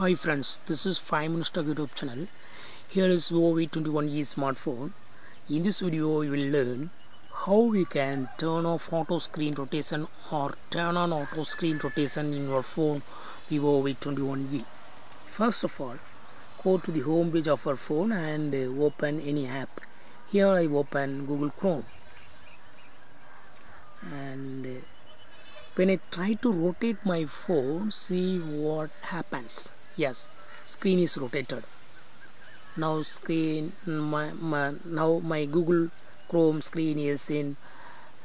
Hi friends, this is 5-Minutes Tech YouTube channel. Here is Vivo V21E smartphone. In this video, we will learn how we can turn off auto screen rotation or turn on auto screen rotation in your phone Vivo V21E. First of all, go to the home page of our phone and open any app. Here I open Google Chrome. And when I try to rotate my phone, see what happens. Yes, screen is rotated. Now my Google Chrome screen is in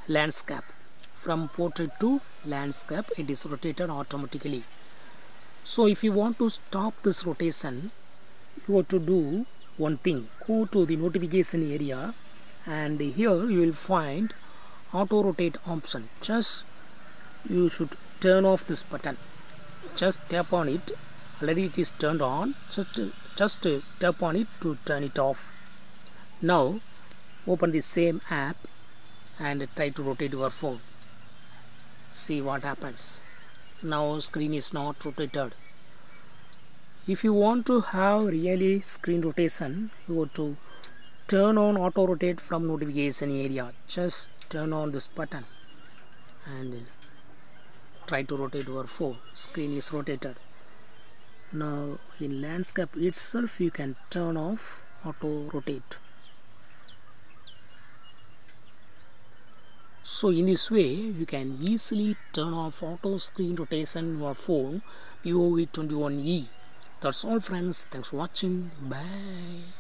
landscape. From portrait to landscape, it is rotated automatically. So if you want to stop this rotation, you have to do one thing. Go to the notification area, and here you will find auto rotate option. Just you should turn off this button. Just tap on it. Already it is turned on. Just tap on it to turn it off. Now open the same app and try to rotate your phone. See what happens. Now screen is not rotated. If you want to have really screen rotation, you have to turn on auto rotate from notification area. Just turn on this button and try to rotate your phone. Screen is rotated. Now in landscape itself, you can turn off auto rotate. So in this way, you can easily turn off auto screen rotation in your phone Vivo V21E. That's all friends. Thanks for watching. Bye.